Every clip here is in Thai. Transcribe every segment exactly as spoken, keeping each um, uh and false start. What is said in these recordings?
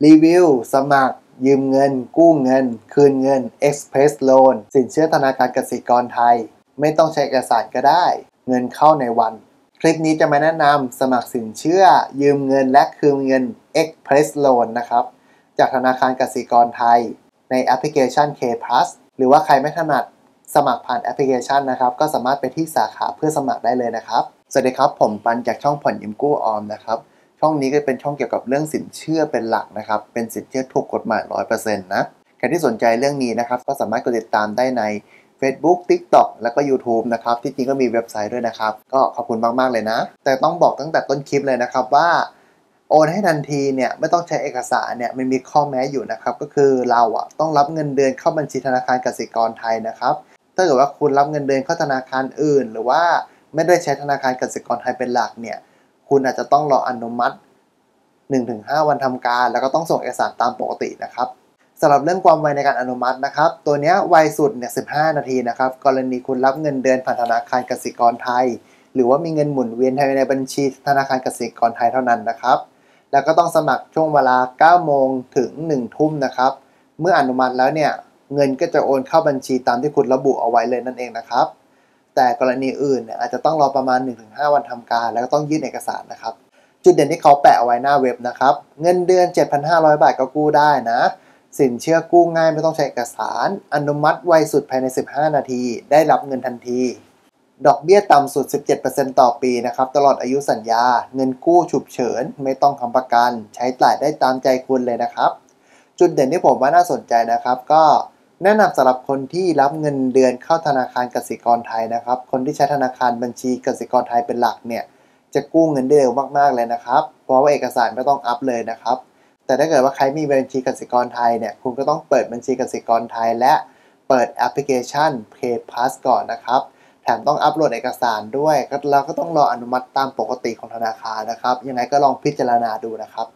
รีวิวสมัครยืมเงินกู้เงินคืนเงิน Express Loan สินเชื่อธนาคารกสิกรไทยไม่ต้องใช้เอกสารก็ได้เงินเข้าในวันคลิปนี้จะมาแนะนำสมัครสินเชื่อยืมเงินและคืนเงิน Express Loan นะครับจากธนาคารกสิกรไทยในแอปพลิเคชัน K Plus หรือว่าใครไม่ถนัดสมัครผ่านแอปพลิเคชันนะครับก็สามารถไปที่สาขาเพื่อสมัครได้เลยนะครับสวัสดีครับผมปันจากช่องผ่อนยืมกู้ออมนะครับช่องนี้ก็เป็นช่องเกี่ยวกับเรื่องสินเชื่อเป็นหลักนะครับเป็นสินเชื่อถูกกฎหมาย ร้อยเปอร์เซ็นต์ นะใครที่สนใจเรื่องนี้นะครับก็สามารถกดติดตามได้ใน Facebook TikTok แล้วก็ YouTube นะครับที่จริงก็มีเว็บไซต์ด้วยนะครับก็ขอบคุณมากๆเลยนะแต่ต้องบอกตั้งแต่ต้นคลิปเลยนะครับว่าโอนให้ทันทีเนี่ยไม่ต้องใช้เอกสารเนี่ยมันมีข้อแม้อยู่นะครับก็คือเราอ่ะต้องรับเงินเดือนเข้าบัญชีธนาคารกสิกรไทยนะครับถ้าเกิดว่าคุณรับเงินเดือนเข้าธนาคารอื่นหรือว่าไม่ได้ใช้ธนาคารกสิกรไทยเป็นหลักเนี่ยคุณอาจจะต้องรออนุมัติ หนึ่งถึงห้า วันทำการแล้วก็ต้องส่งเอกสารตามปกตินะครับสำหรับเรื่องความไวในการอนุมัตินะครับตัวนี้ไวสุดเนี่ยสิบห้านาทีนะครับกรณีคุณรับเงินเดือนผ่านธนาคารกสิกรไทยหรือว่ามีเงินหมุนเวียนภายในบัญชีธนาคารกสิกรไทยเท่านั้นนะครับแล้วก็ต้องสมัครช่วงเวลาเก้าโมงถึงหนึ่งทุ่มนะครับเมื่ออนุมัติแล้วเนี่ยเงินก็จะโอนเข้าบัญชีตามที่คุณระบุเอาไว้เลยนั่นเองนะครับแต่กรณีอื่นเนี่ยอาจจะต้องรอประมาณ หนึ่งถึงห้า วันทำการแล้วก็ต้องยื่นเอกสารนะครับจุดเด่นที่เขาแปะเอาไว้หน้าเว็บนะครับเงินเดือน เจ็ดพันห้าร้อย บาทก็กู้ได้นะสินเชื่อกู้ง่ายไม่ต้องใช้เอกสารอนุมัติไวสุดภายในสิบห้านาทีได้รับเงินทันทีดอกเบี้ยต่ำสุด สิบเจ็ดเปอร์เซ็นต์ ต่อปีนะครับตลอดอายุสัญญาเงินกู้ฉุกเฉินไม่ต้องค้ำประกันใช้จ่ายได้ตามใจคุณเลยนะครับจุดเด่นที่ผมว่าน่าสนใจนะครับก็แนะนำสำหรับคนที่รับเงินเดือนเข้าธนาคารกสิกรไทยนะครับคนที่ใช้ธนาคารบัญชีกสิกรไทยเป็นหลักเนี่ยจะกู้เงินได้เร็วมากๆเลยนะครับเพราะว่าเอกสารไม่ต้องอัพเลยนะครับแต่ถ้าเกิดว่าใครมีบัญชีกสิกรไทยเนี่ยคุณก็ต้องเปิดบัญชีกสิกรไทยและเปิดแอปพลิเคชัน Pay Plus ก่อนนะครับแถมต้องอัพโหลดเอกสารด้วยแล้วก็ต้องรออนุมัติตามปกติของธนาคารนะครับยังไงก็ลองพิจารณาดูนะครับ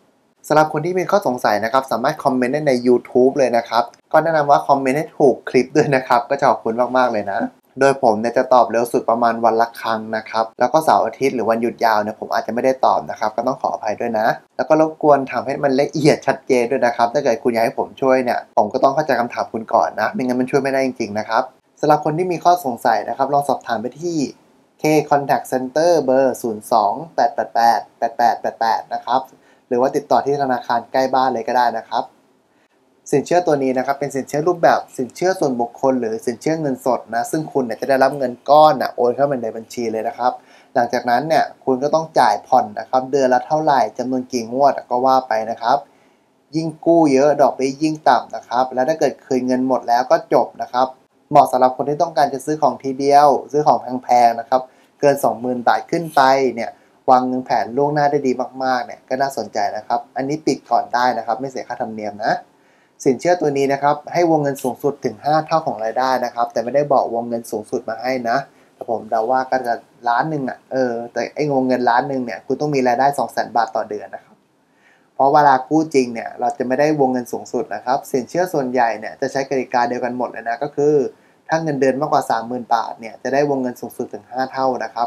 สำหรับคนที่มีข้อสงสัยนะครับสามารถคอมเมนต์ได้ใน YouTube เลยนะครับก็แนะนำว่าคอมเมนต์ให้ถูกคลิปด้วยนะครับก็จะขอบคุณมากๆเลยนะโดยผมเนี่ยจะตอบเร็วสุดประมาณวันละครั้งนะครับแล้วก็เสาร์อาทิตย์หรือวันหยุดยาวเนี่ยผมอาจจะไม่ได้ตอบนะครับก็ต้องขออภัยด้วยนะแล้วก็รบกวนทำให้มันละเอียดชัดเจนด้วยนะครับถ้าเกิดคุณอยากให้ผมช่วยเนี่ยผมก็ต้องเข้าใจคำถามคุณก่อนนะไม่งั้นมันช่วยไม่ได้จริงๆนะครับสำหรับคนที่มีข้อสงสัยนะครับลองสอบถามไปที่ K Contact Center เบอร์ ศูนย์ สอง แปด แปด แปด แปด แปด แปด แปด นะครับหรือว่าติดต่อที่ธนาคารใกล้บ้านเลยก็ได้นะครับสินเชื่อตัวนี้นะครับเป็นสินเชื่อรูปแบบสินเชื่อส่วนบุคคลหรือสินเชื่อเงินสดนะซึ่งคุณเนี่ยจะได้รับเงินก้อนนะโอนเข้ามาในบัญชีเลยนะครับหลังจากนั้นเนี่ยคุณก็ต้องจ่ายผ่อนนะครับเดือนละเท่าไหร่จำนวนกี่งวดก็ว่าไปนะครับยิ่งกู้เยอะดอกเบี้ยยิ่งต่ำนะครับและถ้าเกิดคืนเงินหมดแล้วก็จบนะครับเหมาะสำหรับคนที่ต้องการจะซื้อของทีเดียวซื้อของแพงๆนะครับเกิน สองหมื่น บาทขึ้นไปเนี่ยวางเงินแผนล่วงหน้าได้ดีมากๆเนี่ยก็น่าสนใจนะครับอันนี้ปิดก่อนได้นะครับไม่เสียค่าธรรมเนียมนะสินเชื่อตัวนี้นะครับให้วงเงินสูงสุดถึงห้าเท่าของรายได้นะครับแต่ไม่ได้บอกวงเงินสูงสุดมาให้นะแต่ผมเดาว่าก็จะล้านหนึ่งอ่ะเออแต่ไอ้วงเงินล้านหนึ่งเนี่ยคุณต้องมีรายได้ สองแสน บาทต่อเดือนนะครับเพราะเวลากู้จริงเนี่ยเราจะไม่ได้วงเงินสูงสุดนะครับสินเชื่อส่วนใหญ่เนี่ยจะใช้กติกาเดียวกันหมดเลยนะก็คือถ้าเงินเดือนมากกว่า สามหมื่น บาทเนี่ยจะได้วงเงินสูงสุดถึงห้าเท่านะครั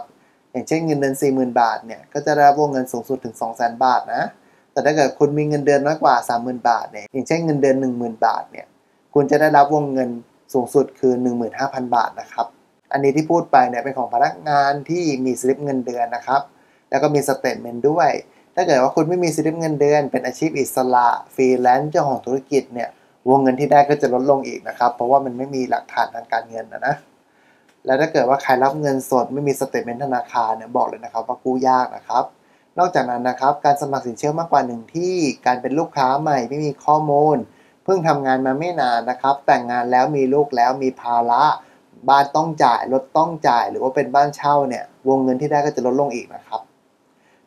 บอย่างเช่นเงินเดือน สี่หมื่น บาทเนี่ยก็จะได้วงเงินสูงสุดถึง สองแสน บาทนะแต่ถ้าเกิดคุณมีเงินเดือนน้อยกว่า สามหมื่น บาทเนี่ยอย่างเช่นเงินเดือน หนึ่งหมื่น บาทเนี่ยคุณจะได้รับวงเงินสูงสุดคือ หนึ่งหมื่นห้าพัน บาทนะครับอันนี้ที่พูดไปเนี่ยเป็นของพนักงานที่มีสลิปเงินเดือนนะครับแล้วก็มีสเตทเมนต์ด้วยถ้าเกิดว่าคุณไม่มีสลิปเงินเดือนเป็นอาชีพอิสระฟรีแลนซ์เจ้าของธุรกิจเนี่ยวงเงินที่ได้ก็จะลดลงอีกนะครับเพราะว่ามันไม่มีหลักฐานทางการเงินนะนะแล้วถ้าเกิดว่าใครรับเงินสดไม่มีสเตทเมนต์ธนาคารเนี่ยบอกเลยนะครับว่ากู้ยากนะครับนอกจากนั้นนะครับการสมัครสินเชื่อมากกว่าหนึ่งที่การเป็นลูกค้าใหม่ไม่มีข้อมูลเพิ่งทำงานมาไม่นานนะครับแต่งงานแล้วมีลูกแล้วมีภาระบ้านต้องจ่ายรถต้องจ่ายหรือว่าเป็นบ้านเช่าเนี่ยวงเงินที่ได้ก็จะลดลงอีกนะครับ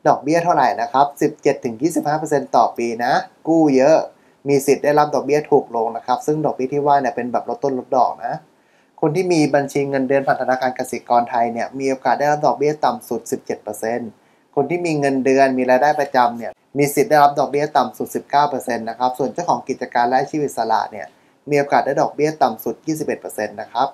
ดอกเบี้ยเท่าไหร่นะครับ สิบเจ็ดถึงยี่สิบห้าเปอร์เซ็นต์ ต่อปีนะกู้เยอะมีสิทธิ์ได้รับดอกเบี้ยถูกลงนะครับซึ่งดอกเบี้ยที่ว่าเนี่ยเป็นแบบลดต้นลดดอกนะคนที่มีบัญชีเงินเดือนผ่านธนาคารกสิกรไทยเนี่ยมีโอกาสได้รับดอกเบี้ยต่ำสุด สิบเจ็ดเปอร์เซ็นต์คนที่มีเงินเดือนมีรายได้ประจำเนี่ยมีสิทธิ์ได้รับดอกเบี้ยต่ำสุด สิบเก้าเปอร์เซ็นต์ นะครับส่วนเจ้าของกิจการและอาชีพอิสระเนี่ยมีโอกาสได้ดอกเบี้ยต่ำสุด ยี่สิบเอ็ดเปอร์เซ็นต์ นะครับ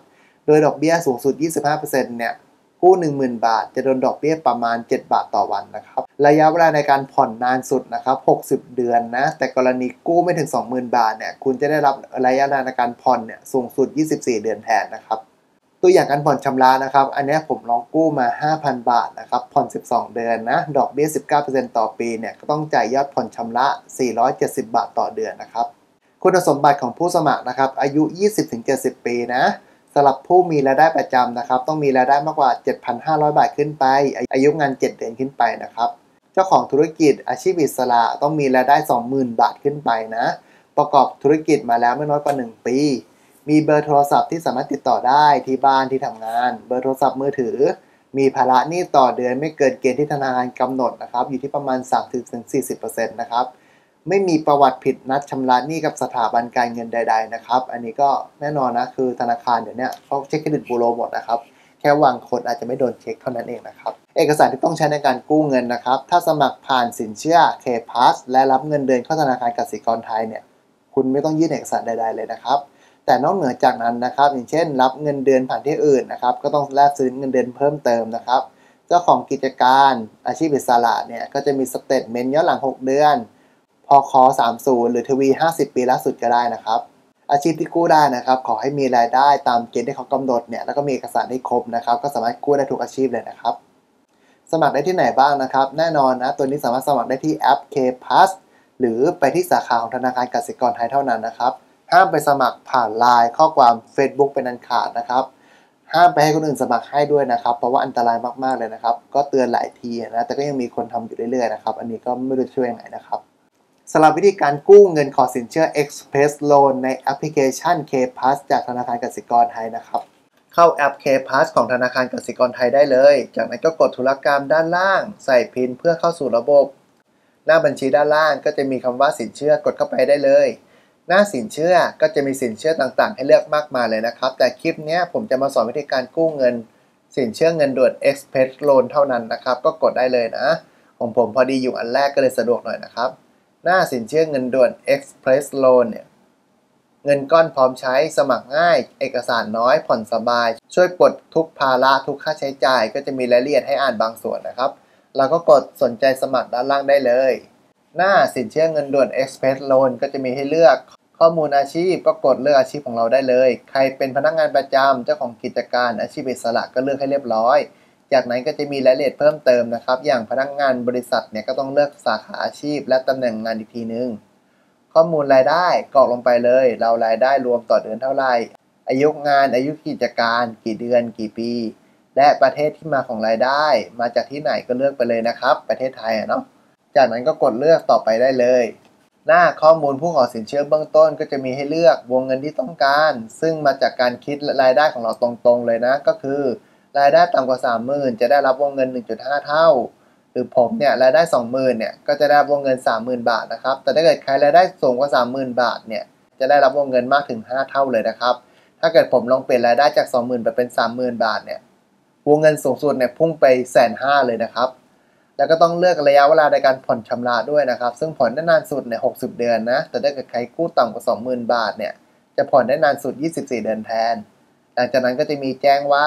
โดยดอกเบี้ยสูงสุด ยี่สิบห้าเปอร์เซ็นต์ เนี่ยกู้ หนึ่งหมื่น บาทจะโดนดอกเบี้ยประมาณ เจ็ด บาทต่อวันนะครับ ระยะเวลาในการผ่อนนานสุดนะครับหกสิบเดือนนะแต่กรณีกู้ไม่ถึง สองหมื่น บาทเนี่ยคุณจะได้รับระยะเวลาในการผ่อนเนี่ยสูงสุดยี่สิบสี่เดือนแทนนะครับตัวอย่างการผ่อนชำระนะครับอันนี้ผมลองกู้มา ห้าพัน บาทนะครับผ่อนสิบสองเดือนนะดอกเบี้ย สิบเก้าเปอร์เซ็นต์ ต่อปีเนี่ยก็ต้องจ่ายยอดผ่อนชำระสี่ร้อยเจ็ดสิบบาทต่อเดือนนะครับคุณสมบัติของผู้สมัครนะครับอายุ ยี่สิบถึงเจ็ดสิบ ปีนะสำหรับผู้มีรายได้ประจำนะครับต้องมีรายได้มากกว่า เจ็ดพันห้าร้อย บาทขึ้นไปอายุงานเจ็ดเดือนขึ้นไปนะครับเจ้าของธุรกิจอาชีพอิสระต้องมีรายได้ สองหมื่น บาทขึ้นไปนะประกอบธุรกิจมาแล้วไม่น้อยกว่าหนึ่งปีมีเบอร์โทรศัพท์ที่สามารถติดต่อได้ที่บ้านที่ทำงานเบอร์โทรศัพท์มือถือมีภาระหนี้ต่อเดือนไม่เกินเกณฑ์ที่ธนาคารกำหนดนะครับอยู่ที่ประมาณ สามสิบถึงสี่สิบเปอร์เซ็นต์ นะครับไม่มีประวัติผิดนัดชำระหนี้กับสถาบันการเงินใดๆนะครับอันนี้ก็แน่นอนนะคือธนาคารเดี๋ยวนี้เขาเช็คเครดิตบูโรหมดนะครับแค่วางคนอาจจะไม่โดนเช็คเท่านั้นเองนะครับเอกสารที่ต้องใช้ในการกู้เงินนะครับถ้าสมัครผ่านสินเชื่อ เค พาส และรับเงินเดือนเข้าธนาคารกสิกรไทยเนี่ยคุณไม่ต้องยื่นเอกสารใดๆเลยนะครับแต่นอกเหนือจากนั้นนะครับอย่างเช่นรับเงินเดือนผ่านที่อื่นนะครับก็ต้องแลกซื้อเงินเดือนเพิ่มเติมนะครับเจ้าของกิจการอาชีพอิสระเนี่ยก็จะมีสเตทเมนต์ย้อนหลังหกเดือนพค.สามสิบหรือทวีห้าสิบปีล่าสุดก็ได้นะครับอาชีพที่กู้ได้นะครับขอให้มีรายได้ตามเกณฑ์ที่เขากำหนดเนี่ยแล้วก็มีเอกสารให้ครบนะครับก็สามารถกู้ได้ทุกอาชีพเลยนะครับสมัครได้ที่ไหนบ้างนะครับแน่นอนนะตัวนี้สามารถสมัครได้ที่แอป เค พาส หรือไปที่สาขาของธนาคารกสิกรไทยเท่านั้นนะครับห้ามไปสมัครผ่าน ไลน์ ข้อความ เฟซบุ๊ก เป็นอันขาดนะครับห้ามไปให้คนอื่นสมัครให้ด้วยนะครับเพราะว่าอันตรายมากๆเลยนะครับก็เตือนหลายทีนะแต่ก็ยังมีคนทำอยู่เรื่อยๆนะครับอันนี้ก็ไม่รู้ช่วยยังไงนะครับสำหรับวิธีการกู้เงินขอสินเชื่อ Express Loan ในแอปพลิเคชัน เค พาส จากธนาคารกสิกรไทยนะครับเข้าแอป เค พาส ของธนาคารกสิกรไทยได้เลยจากนั้นก็กดธุรกรรมด้านล่างใส่พินเพื่อเข้าสู่ระบบหน้าบัญชีด้านล่างก็จะมีคำว่าสินเชื่อกดเข้าไปได้เลยหน้าสินเชื่อก็จะมีสินเชื่อต่างๆให้เลือกมากมายเลยนะครับแต่คลิปนี้ผมจะมาสอนวิธีการกู้เงินสินเชื่อเงินด่วน Express Loan เท่านั้นนะครับก็กดได้เลยนะของผมพอดีอยู่อันแรกก็เลยสะดวกหน่อยนะครับหน้าสินเชื่อเงินด่วน Express Loan เนี่ยเงินก้อนพร้อมใช้สมัครง่ายเอกสารน้อยผ่อนสบายช่วยปลดทุกภาระทุกค่าใช้จ่ายก็จะมีรายละเอียดให้อ่านบางส่วนนะครับเราก็กดสนใจสมัครด้านล่างได้เลยหน้าสินเชื่อเงินด่วน Express Loan ก็จะมีให้เลือกข้อมูลอาชีพก็กดเลือกอาชีพของเราได้เลยใครเป็นพนักงานประจำเจ้าของกิจการอาชีพอิสระก็เลือกให้เรียบร้อยจากนั้นก็จะมีรายละเอียดเพิ่มเติมนะครับอย่างพนักงานบริษัทเนี่ยก็ต้องเลือกสาขาอาชีพและตำแหน่งงานอีกทีนึงข้อมูลรายได้กรอกลงไปเลยเรารายได้รวมต่อเดือนเท่าไหร่อายุงานอายุกิจการกี่เดือนกี่ปีและประเทศที่มาของรายได้มาจากที่ไหนก็เลือกไปเลยนะครับประเทศไทยเนาะจากนั้นก็กดเลือกต่อไปได้เลยหน้าข้อมูลผู้ขอสินเชื่อเบื้องต้นก็จะมีให้เลือกวงเงินที่ต้องการซึ่งมาจากการคิดรายได้ของเราตรงๆเลยนะก็คือรายได้ต่ำกว่า สามหมื่น จะได้รับวงเงิน หนึ่งจุดห้า เท่าหรือผมเนี่ยรายได้ สองหมื่น เนี่ยก็จะได้รับวงเงิน สามหมื่น บาทนะครับแต่ถ้าเกิดใครรายได้สูงกว่า สามหมื่น บาทเนี่ยจะได้รับวงเงินมากถึง ห้า เท่าเลยนะครับถ้าเกิดผมลองเปลี่ยนรายได้จาก สองหมื่น ไปเป็น สามหมื่น บาทเนี่ยวงเงินสูงสุดเนี่ยพุ่งไป หนึ่งแสนห้าหมื่น เลยนะครับแล้วก็ต้องเลือกระยะเวลาในการผ่อนชำระด้วยนะครับซึ่งผ่อนได้นานสุดเนี่ยหกสิบเดือนนะแต่ถ้าเกิดใครกู้ต่ำกว่า สองหมื่น บาทเนี่ยจะผ่อนได้นานสุดยี่สิบสี่เดือนแทนหลังจากนั้นก็จะมีแจ้งว่า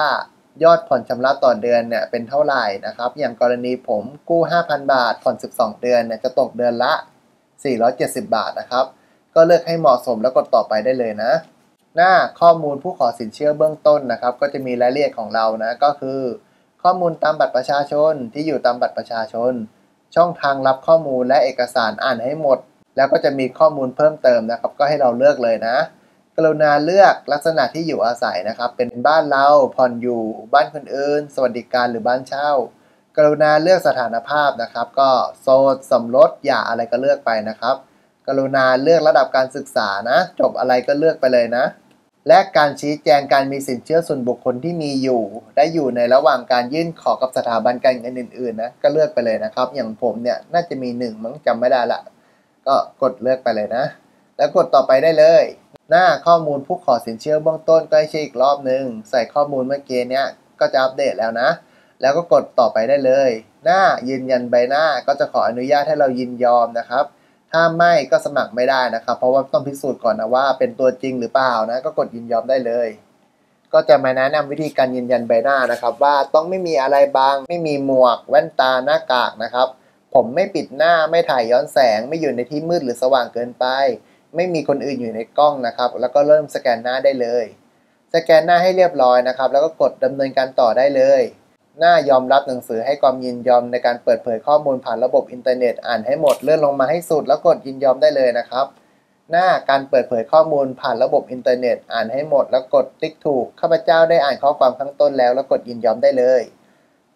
ยอดผ่อนชำระต่อเดือนเนี่ยเป็นเท่าไหร่นะครับอย่างกรณีผมกู้ ห้าพัน บาทผ่อนสิบสองเดือนเนี่ยจะตกเดือนละสี่ร้อยเจ็ดสิบบาทนะครับก็เลือกให้เหมาะสมแล้วกดต่อไปได้เลยนะหน้าข้อมูลผู้ขอสินเชื่อเบื้องต้นนะครับก็จะมีรายละเอียดของเรานะก็คือข้อมูลตามบัตรประชาชนที่อยู่ตามบัตรประชาชนช่องทางรับข้อมูลและเอกสารอ่านให้หมดแล้วก็จะมีข้อมูลเพิ่มเติมนะครับก็ให้เราเลือกเลยนะกรุณาเลือกลักษณะที่อยู่อาศัยนะครับเป็นบ้านเราผ่อนอยู่บ้านคนอื่นสวัสดิการหรือบ้านเช่ากรุณาเลือกสถานภาพนะครับก็โสดสมรสหย่าอะไรก็เลือกไปนะครับกรุณาเลือกระดับการศึกษานะจบอะไรก็เลือกไปเลยนะและการชี้แจงการมีสินเชื่อส่วนบุคคลที่มีอยู่ได้อยู่ในระหว่างการยื่นขอกับสถาบันการเงินอื่นๆนะก็เลือกไปเลยนะครับอย่างผมเนี่ยน่าจะมีหนึ่งมั้งจำไม่ได้ละก็กดเลือกไปเลยนะแล้วกดต่อไปได้เลยหน้าข้อมูลผู้ขอสินเชื่อเบื้องต้นก็ให้เช็คอีกรอบนึงใส่ข้อมูลเมื่อกี้เนี่ยก็จะอัปเดตแล้วนะแล้วก็กดต่อไปได้เลยหน้ายืนยันใบหน้าก็จะขออนุญาตให้เรายินยอมนะครับถ้าไม่ก็สมัครไม่ได้นะครับเพราะว่าต้องพิสูจน์ก่อนนะว่าเป็นตัวจริงหรือเปล่านะก็กดยินยอมได้เลยก็จะมาแนะนำวิธีการยืนยันใบหน้านะครับว่าต้องไม่มีอะไรบังไม่มีหมวกแว่นตาหน้ากากนะครับ ผมไม่ปิดหน้าไม่ถ่ายย้อนแสงไม่อยู่ในที่มืดหรือสว่างเกินไปไม่มีคนอื่นอยู่ในกล้องนะครับแล้วก็เริ่มสแกนหน้าได้เลยสแกนหน้าให้เรียบร้อยนะครับแล้วก็กดดำเนินการต่อได้เลยหน้ายอมรับหนังสือให้ความยินยอมในการเปิดเผยข้อมูลผ่านระบบอินเทอร์เน็ตอ่านให้หมดเลื่อนลงมาให้สุดแล้วกดยินยอมได้เลยนะครับหน้าการเปิดเผยข้อมูลผ่านระบบอินเทอร์เน็ตอ่านให้หมดแล้วกดติ๊กถูกข้าพเจ้าได้อ่านข้อความข้างต้นแล้วแล้วกดยินยอมได้เลย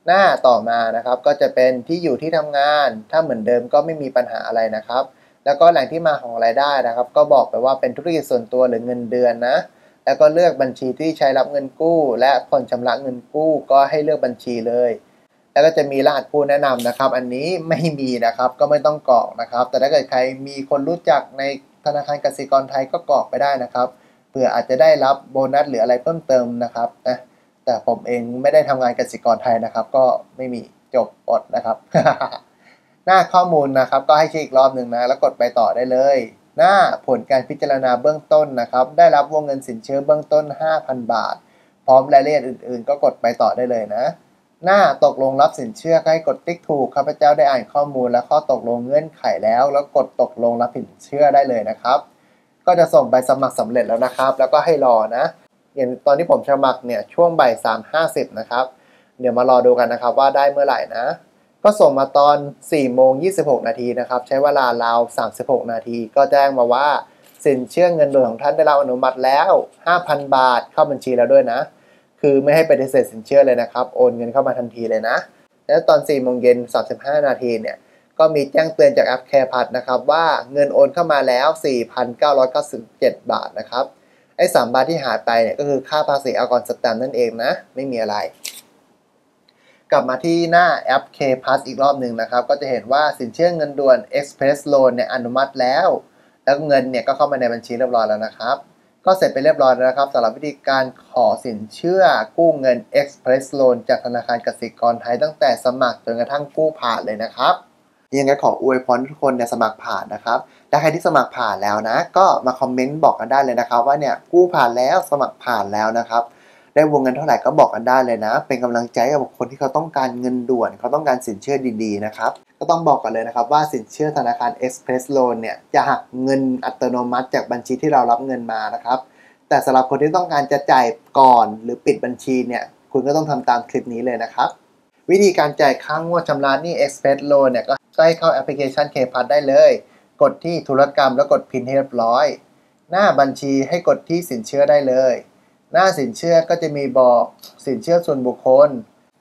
หน้าต่อมานะครับก็จะเป็นที่อยู่ที่ทำงานถ้าเหมือนเดิมก็ไม่มีปัญหาอะไรนะครับแล้วก็แหล่งที่มาของรายได้นะครับก็บอกไปว่าเป็นธุรกิจส่วนตัวหรือเงินเดือนนะแล้วก็เลือกบัญชีที่ใช้รับเงินกู้และผ่อนชำระเงินกู้ก็ให้เลือกบัญชีเลยแล้วก็จะมีรหัสผู้แนะนำนะครับอันนี้ไม่มีนะครับก็ไม่ต้องกรอกนะครับแต่ถ้าเกิดใครมีคนรู้จักในธนาคารกสิกรไทยก็กรอกไปได้นะครับเผื่ออาจจะได้รับโบนัสหรืออะไรเพิ่มเติมนะครับนะแต่ผมเองไม่ได้ทำงานกสิกรไทยนะครับก็ไม่มีจบอดนะครับ หน้าข้อมูลนะครับก็ให้เช็คอีกรอบหนึ่งนะแล้วกดไปต่อได้เลยหน้าผลการพิจารณาเบื้องต้นนะครับได้รับวงเงินสินเชื่อเบื้องต้น ห้าพัน บาทพร้อมรายละเอียดอื่นๆก็กดไปต่อได้เลยนะหน้าตกลงรับสินเชื่อให้กดติ๊กถูกข้าพเจ้าได้อ่านข้อมูลและข้อตกลงเงื่อนไขแล้วแล้วกดตกลงรับสินเชื่อได้เลยนะครับก็จะส่งใบสมัครสำเร็จแล้วนะครับแล้วก็ให้รอนะอย่างตอนที่ผมสมัครเนี่ยช่วงบ่ายสามห้าสิบนะครับเดี๋ยวมารอดูกันนะครับว่าได้เมื่อไหร่นะก็ส่งมาตอนสี่โมงยี่สิบหกนาทีนะครับใช้เวลาราวสามสิบหกนาทีก็แจ้งมาว่าสินเชื่อเงินด่วนของท่านได้รับอนุมัติแล้ว ห้าพัน บาทเข้าบัญชีแล้วด้วยนะคือไม่ให้ปฏิเสธสินเชื่อเลยนะครับโอนเงินเข้ามาทันทีเลยนะแล้วตอนสี่โมงเย็นสามสิบห้านาทีเนี่ยก็มีแจ้งเตือนจากแอป CarePass นะครับว่าเงินโอนเข้ามาแล้ว สี่พันเก้าร้อยเก้าสิบเจ็ด บาทนะครับไอ้สามบาทที่หายไปเนี่ยก็คือค่าภาษีอากรสแตมป์นั่นเองนะไม่มีอะไรกลับมาที่หน้าแอป CarePass อีกรอบหนึ่งนะครับก็จะเห็นว่าสินเชื่อเงินด่วน Express Loan เนี่ยอนุมัติแล้วแล้วเงินเนี่ยก็เข้ามาในบัญชีเรียบร้อยแล้วนะครับก็เสร็จไปเรียบร้อยแล้วนะครับสำหรับวิธีการขอสินเชื่อกู้เงิน Express Loan จากธนาคารกสิกรไทยตั้งแต่สมัครจนกระทั่งกู้ผ่านเลยนะครับยังไงขออวยพรทุกคนเนี่ยสมัครผ่านนะครับและใครที่สมัครผ่านแล้วนะก็มาคอมเมนต์บอกกันได้เลยนะครับว่าเนี่ยกู้ผ่านแล้วสมัครผ่านแล้วนะครับได้วงเงินเท่าไหร่ก็บอกกันได้เลยนะเป็นกำลังใจกับคนที่เขาต้องการเงินด่วนเขาต้องการสินเชื่อดีๆนะครับก็ต้องบอกกันเลยนะครับว่าสินเชื่อธนาคาร Express Loan เนี่ยจะหักเงินอัตโนมัติจากบัญชีที่เรารับเงินมานะครับแต่สำหรับคนที่ต้องการจะจ่ายก่อนหรือปิดบัญชีเนี่ยคุณก็ต้องทำตามคลิปนี้เลยนะครับวิธีการจ่ายค่างวดชำระหนี้ Express Loan เนี่ยก็ใช้เข้าแอปพลิเคชัน CarePass ได้เลยกดที่ธุรกรรมแล้วกดพินให้เรียบร้อยหน้าบัญชีให้กดที่สินเชื่อได้เลยหน้าสินเชื่อก็จะมีบอกสินเชื่อส่วนบุคคล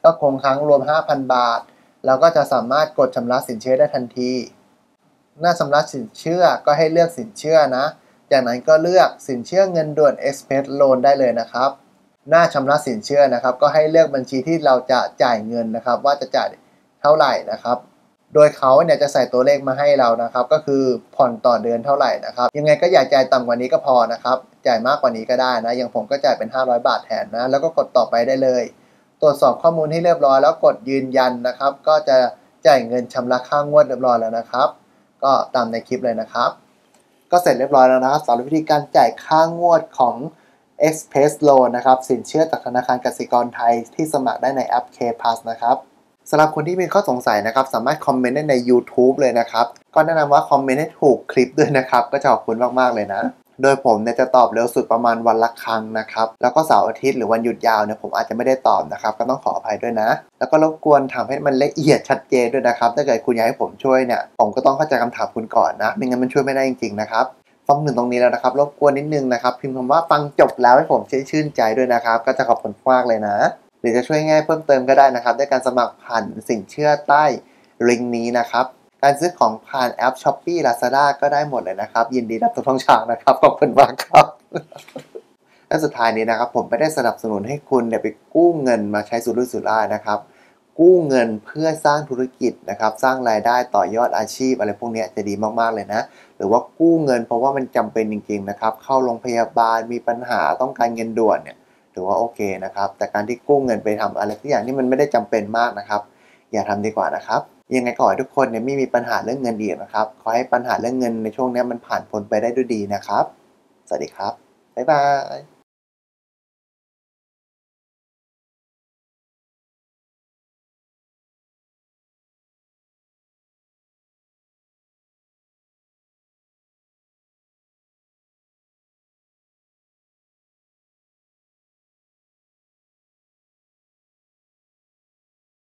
ก็คงค้างรวม ห้าพัน บาทเราก็จะสามารถกดชำระสินเชื่อได้ทันทีหน้าชำระสินเชื่อก็ให้เลือกสินเชื่อนะจากนั้นก็เลือกสินเชื่อเงินด่วน Express Loan ได้เลยนะครับหน้าชำระสินเชื่อนะครับก็ให้เลือกบัญชีที่เราจะจ่ายเงินนะครับว่าจะจ่ายเท่าไหร่นะครับโดยเขาเนี่ยจะใส่ตัวเลขมาให้เรานะครับก็คือผ่อนต่อเดือนเท่าไหร่นะครับยังไงก็อย่าจ่ายต่ำกว่านี้ก็พอนะครับจ่ายมากกว่านี้ก็ได้นะอย่างผมก็จ่ายเป็นห้าร้อยบาทแทนนะแล้วก็กดต่อไปได้เลยตรวจสอบข้อมูลให้เรียบร้อยแล้วกดยืนยันนะครับก็จะจ่ายเงินชำระค่างวดเรียบร้อยแล้วนะครับก็ตามในคลิปเลยนะครับก็เสร็จเรียบร้อยแล้วนะครับสำหรับวิธีการจ่ายค่างวดของ Express Loan นะครับสินเชื่อจากธนาคารกสิกรไทยที่สมัครได้ในแอป CarePass นะครับสำหรับคนที่มีข้อสงสัยนะครับสามารถคอมเมนต์ได้ใน YouTube เลยนะครับก็แนะนำว่าคอมเมนต์ให้ถูกคลิปด้วยนะครับก็จะขอบคุณมากๆเลยนะโดยผมเนี่ยจะตอบเร็วสุดประมาณวันละครั้งนะครับแล้วก็เสาร์อาทิตย์หรือวันหยุดยาวเนี่ยผมอาจจะไม่ได้ตอบนะครับก็ต้องขออภัยด้วยนะแล้วก็รบกวนทำให้มันละเอียดชัดเจนด้วยนะครับถ้าเกิดคุณอยากให้ผมช่วยเนี่ยผมก็ต้องเข้าใจคำถามคุณก่อนนะไม่งั้นมันช่วยไม่ได้จริงๆนะครับฟังถึงตรงนี้แล้วนะครับรบกวนนิดนึงนะครับพิมพ์คำว่าฟังจบแล้วให้ผมชื่นใจด้วยนะครับก็จะขอบคุณมากเลยนะหรือจะช่วยง่ายเพิ่มเติมก็ได้นะครับด้วยการสมัครผ่านสินเชื่อใต้ลิงก์นี้นะครับการซื้อของผ่านแอป Shopee Lazada ก็ได้หมดเลยนะครับยินดีรับทุกช่องทางนะครับขอบคุณมากครับและสุดท้ายนี้นะครับผมไม่ได้สนับสนุนให้คุณเนี่ยไปกู้เงินมาใช้สุรุ่ยสุร่ายนะครับกู้เงินเพื่อสร้างธุรกิจนะครับสร้างรายได้ต่อยอดอาชีพอะไรพวกนี้จะดีมากๆเลยนะหรือว่ากู้เงินเพราะว่ามันจำเป็นจริงๆนะครับเข้าโรงพยาบาลมีปัญหาต้องการเงินด่วนเนี่ยถือว่าโอเคนะครับแต่การที่กู้เงินไปทำอะไรสักอย่างนี่มันไม่ได้จำเป็นมากนะครับอย่าทำดีกว่านะครับยังไงขอให้ทุกคนเนี่ยไม่มีปัญหาเรื่องเงินดีนะครับขอให้ปัญหาเรื่องเงินในช่วงนี้มันผ่านพ้นไปได้ด้วยดีนะครับสวัสดีครับบ๊ายบาย